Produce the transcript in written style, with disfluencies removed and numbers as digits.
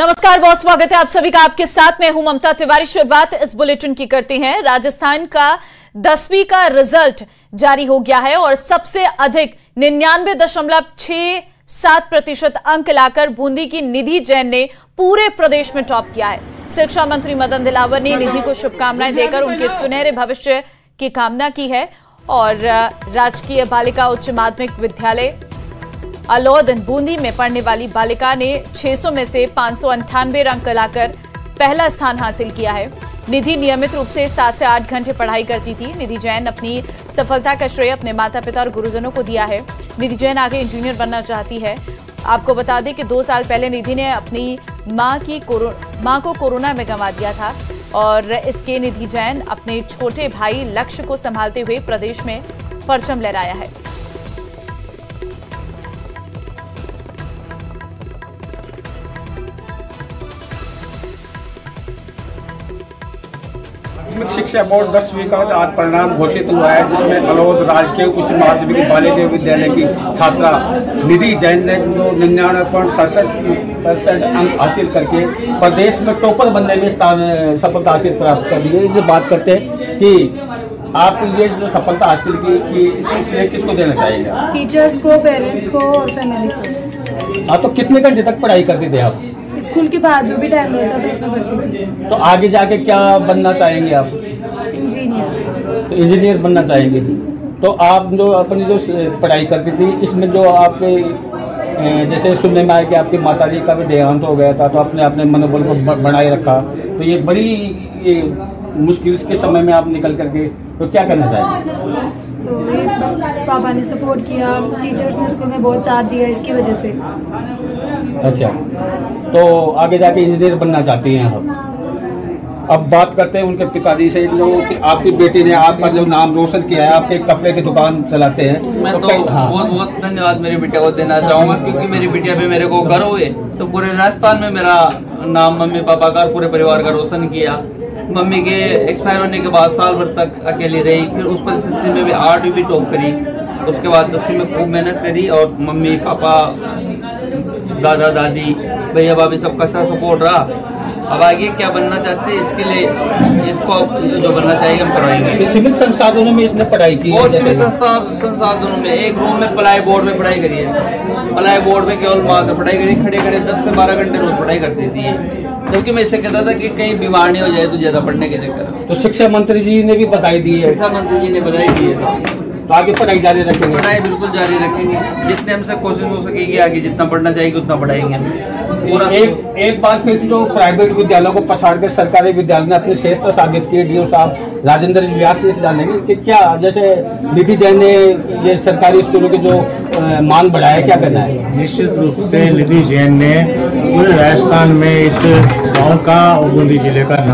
नमस्कार, बहुत स्वागत है आप सभी का। आपके साथ मैं हूं ममता तिवारी। शुरुआत इस बुलेटिन की करते हैं। राजस्थान का 10वीं का रिजल्ट जारी हो गया है और सबसे अधिक 99.67% अंक लाकर बूंदी की निधि जैन ने पूरे प्रदेश में टॉप किया है। शिक्षा मंत्री मदन दिलावर ने निधि को शुभकामनाएं देकर उनके सुनहरे भविष्य की कामना की है और राजकीय बालिका उच्च माध्यमिक विद्यालय अलौद बूंदी में पढ़ने वाली बालिका ने 600 में से 598 अंक लाकर पहला स्थान हासिल किया है। निधि नियमित रूप से 7 से 8 घंटे पढ़ाई करती थी। निधि जैन अपनी सफलता का श्रेय अपने माता पिता और गुरुजनों को दिया है। निधि जैन आगे इंजीनियर बनना चाहती है। आपको बता दें कि 2 साल पहले निधि ने अपनी माँ को कोरोना में गंवा दिया था और इसके निधि जैन अपने छोटे भाई लक्ष्य को संभालते हुए प्रदेश में परचम लहराया है। माध्यमिक शिक्षा बोर्ड 10वीं का आज परिणाम घोषित हुआ है, जिसमें अलौद राजकीय उच्च माध्यमिक बालिका विद्यालय की छात्रा निधि जैन ने जो 99.67% अंक हासिल करके प्रदेश में टॉपर बनने में सफलता हासिल प्राप्त कर ली है। जो बात करते हैं कि आप ये जो सफलता हासिल की इसको किसको देना चाहेगा? टीचर्स को, पेरेंट्स को और फैमिली को। आप तो कितने घंटे तक पढ़ाई करते थे? आप स्कूल के बाद जो भी टाइम रहता था उसमें पढ़ती थी। तो आगे जाके क्या बनना चाहेंगे आप? इंजीनियर। तो इंजीनियर बनना चाहेंगे। तो आप जो अपनी जो पढ़ाई करती थी इसमें जो आपके जैसे सुनने में आया कि आपके माताजी का भी देहांत हो गया था, तो आपने अपने मनोबल को बनाए रखा, तो ये बड़ी मुश्किल के समय में आप निकल करके तो क्या करना चाहेंगे? तो ये बस पापा ने सपोर्ट किया, टीचर्स ने स्कूल में बहुत साथ दिया, इसकी वजह से। अच्छा, तो आगे जाके इंजीनियर बनना चाहती हैं आप। अब बात करते हैं उनके पिताजी से जो कि आपकी बेटी ने आपका जो नाम रोशन किया है, आपके कपड़े की दुकान चलाते हैं। मैं तो बहुत बहुत धन्यवाद मेरी बेटी को देना चाहूँगा, क्योंकि मेरी बेटिया पे मेरे को गर्व हुए। तो पूरे राजस्थान में मेरा नाम, मम्मी पापा का, पूरे परिवार का रोशन किया। मम्मी के एक्सपायर होने के बाद साल भर तक अकेली रही, फिर उस परिस्थिति में भी 8वीं भी टॉप करी, उसके बाद 10वीं में खूब मेहनत करी और मम्मी पापा, दादा दादी, भैया भाभी सबका अच्छा सपोर्ट रहा। अब आगे क्या बनना चाहते हैं इसके लिए इसको जो बनना चाहिए हम कराएंगे। सिविल संसाधनों में इसने पढ़ाई की और सिविल संसाधनों में एक रूम में प्लाई बोर्ड में पढ़ाई करी है। प्लाई बोर्ड में केवल मात्र पढ़ाई करी, खड़े खड़े 10 से 12 घंटे रोज पढ़ाई करती थी, क्योंकि मैं इसे कहता था कि कहीं बीमार नहीं हो जाए तो ज्यादा पढ़ने के चक्कर। तो शिक्षा मंत्री जी ने भी बधाई दी है। शिक्षा मंत्री जी ने बधाई दी है। तो आगे पढ़ाई जारी रखेंगे? पढ़ाई बिल्कुल जारी रखेंगे, जितने हमसे कोशिश हो सकेगी। आगे जितना पढ़ना चाहिए उतना पढ़ाएंगे। और एक बात फिर जो प्राइवेट विद्यालयों को पछाड़ के सरकारी विद्यालय ने अपनी श्रेष्ठता साबित की, डीओ साहब राजेंद्र व्यास से जानेंगे कि क्या जैसे निधि जैन ने ये सरकारी स्कूलों के जो मान बढ़ाया, क्या करना है? निश्चित रूप से निधि जैन ने पूरे राजस्थान में इस गाँव का और बूंदी जिले का